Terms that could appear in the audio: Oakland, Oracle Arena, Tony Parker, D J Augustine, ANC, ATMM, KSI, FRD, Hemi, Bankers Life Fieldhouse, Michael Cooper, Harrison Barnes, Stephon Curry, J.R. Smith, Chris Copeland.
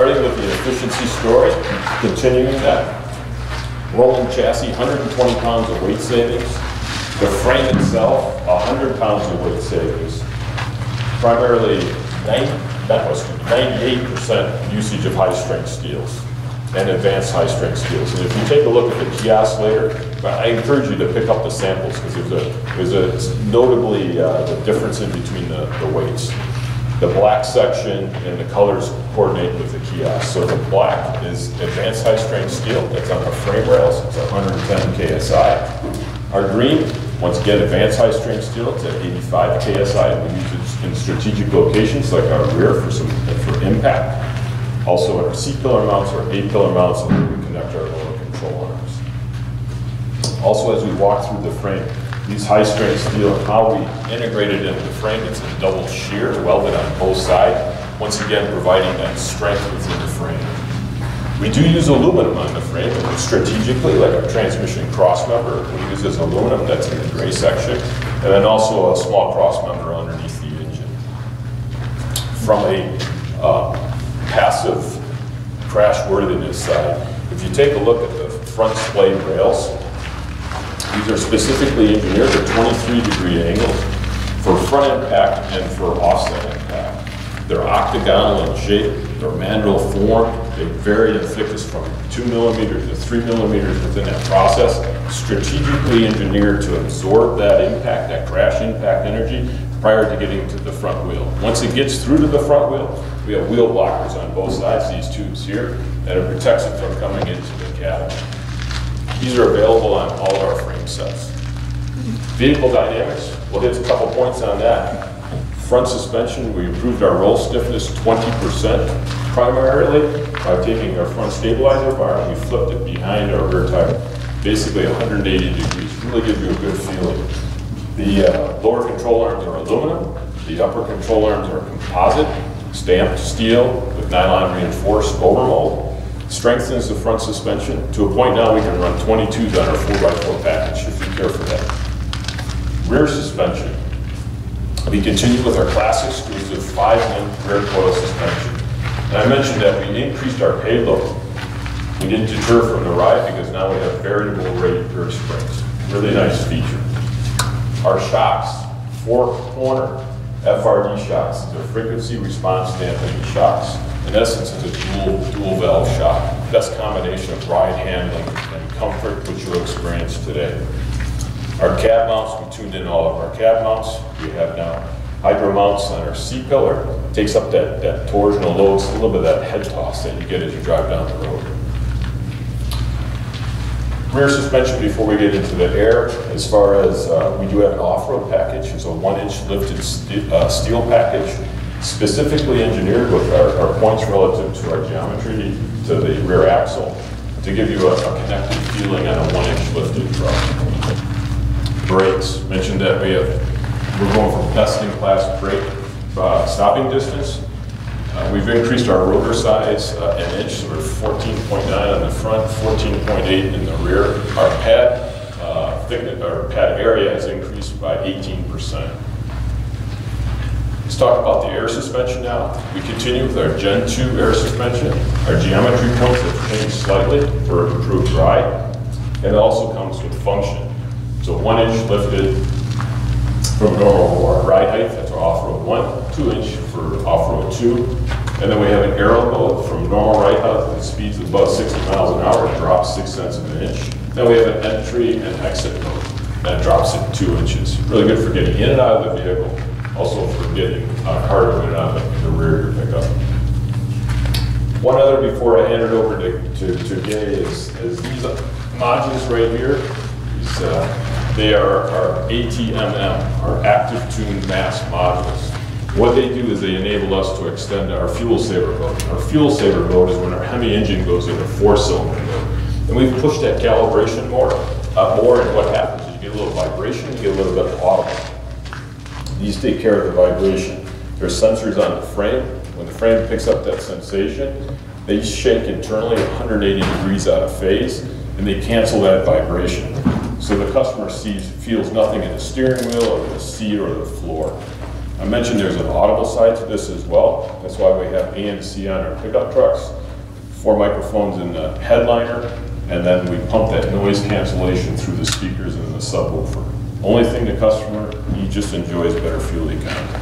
starting with the efficiency story, continuing that. Rolling chassis, 120 pounds of weight savings. The frame itself, 100 pounds of weight savings. Primarily, 98% usage of high-strength steels and advanced high-strength steels. And if you take a look at the kiosk later, I encourage you to pick up the samples because there's a notably the difference in between the weights. The black section and the colors coordinate with the kiosk. So the black is advanced high-strength steel that's on the frame rails. It's 110 KSI. Our green, once again, advanced high-strength steel. It's at 85 KSI, and we use it in strategic locations like our rear for impact. Also in our C-pillar mounts or A-pillar mounts, and then we connect our lower control arms. Also, as we walk through the frame, these high-strength steel and how we integrate it into the frame, it's a double shear welded on both sides, once again providing that strength within the frame. We do use aluminum on the frame, and strategically, like our transmission cross-member, we use this aluminum that's in the gray section, and then also a small cross-member underneath the engine. From a passive crash-worthiness side, if you take a look at the front splay rails, these are specifically engineered at 23-degree angles for front impact and for offset impact. They're octagonal in shape, they're mandrel form, they vary in thickness from 2 millimeters to 3 millimeters within that process, strategically engineered to absorb that impact, that crash impact energy, prior to getting to the front wheel. Once it gets through to the front wheel, we have wheel blockers on both sides, these tubes here, that it protects it from coming into the cab. These are available on all of our frame sets. Vehicle dynamics, we'll hit a couple points on that. Front suspension, we improved our roll stiffness 20%, primarily by taking our front stabilizer bar and we flipped it behind our rear tire, basically 180 degrees, really gives you a good feeling. The lower control arms are aluminum, the upper control arms are composite, stamped steel with nylon reinforced overmold. Strengthens the front suspension to a point now we can run 22s on our 4x4 package if you care for that. Rear suspension. We continue with our classic exclusive 5-link rear coil suspension. And I mentioned that we increased our payload. We didn't deter from the ride because now we have variable rate rear springs. Really nice feature. Our shocks, 4-corner FRD shocks, the frequency response dampening shocks. In essence, it's a dual valve shock. Best combination of ride handling and comfort, which you'll experience today. Our cab mounts, we tuned in all of our cab mounts. We have now hydro mounts on our C-pillar. Takes up that torsional load, it's a little bit of that head toss that you get as you drive down the road. Rear suspension, before we get into the air, as far as we do have an off-road package. It's a 1-inch lifted steel package, specifically engineered with our points relative to our geometry to the rear axle to give you a connected feeling on a 1-inch lifted truck. Brakes, mentioned that we're going from best-in-class brake stopping distance. We've increased our rotor size an inch, so we're 14.9 on the front, 14.8 in the rear. Our pad thickness, our pad area has increased by 18%. Let's talk about the air suspension now. We continue with our Gen 2 air suspension. Our geometry comes have changed slightly for improved ride, and it also comes with function. So 1-inch lifted from normal ride height, that's our off-road 1, 2-inch for off-road 2. And then we have an aero mode from normal ride height that speeds above 60 miles an hour, it drops 0.6 of an inch. Then we have an entry and exit mode that drops it 2 inches. Really good for getting in and out of the vehicle, also for getting harder in and out of the rear of your pickup. One other before I hand it over to Gay is these modules right here. These, they are our ATMM, our active tuned mass modules. What they do is they enable us to extend our fuel saver mode. Our fuel saver mode is when our Hemi engine goes into 4-cylinder mode. And we've pushed that calibration more, and what happens is you get a little vibration, you get a little bit of auto. These take care of the vibration. There's sensors on the frame. When the frame picks up that sensation, they shake internally 180 degrees out of phase, and they cancel that vibration. So the customer feels nothing in the steering wheel or the seat or the floor. I mentioned there's an audible side to this as well. That's why we have ANC on our pickup trucks, 4 microphones in the headliner, and then we pump that noise cancellation through the speakers in the subwoofer. Only thing the customer, he just enjoys better fuel economy.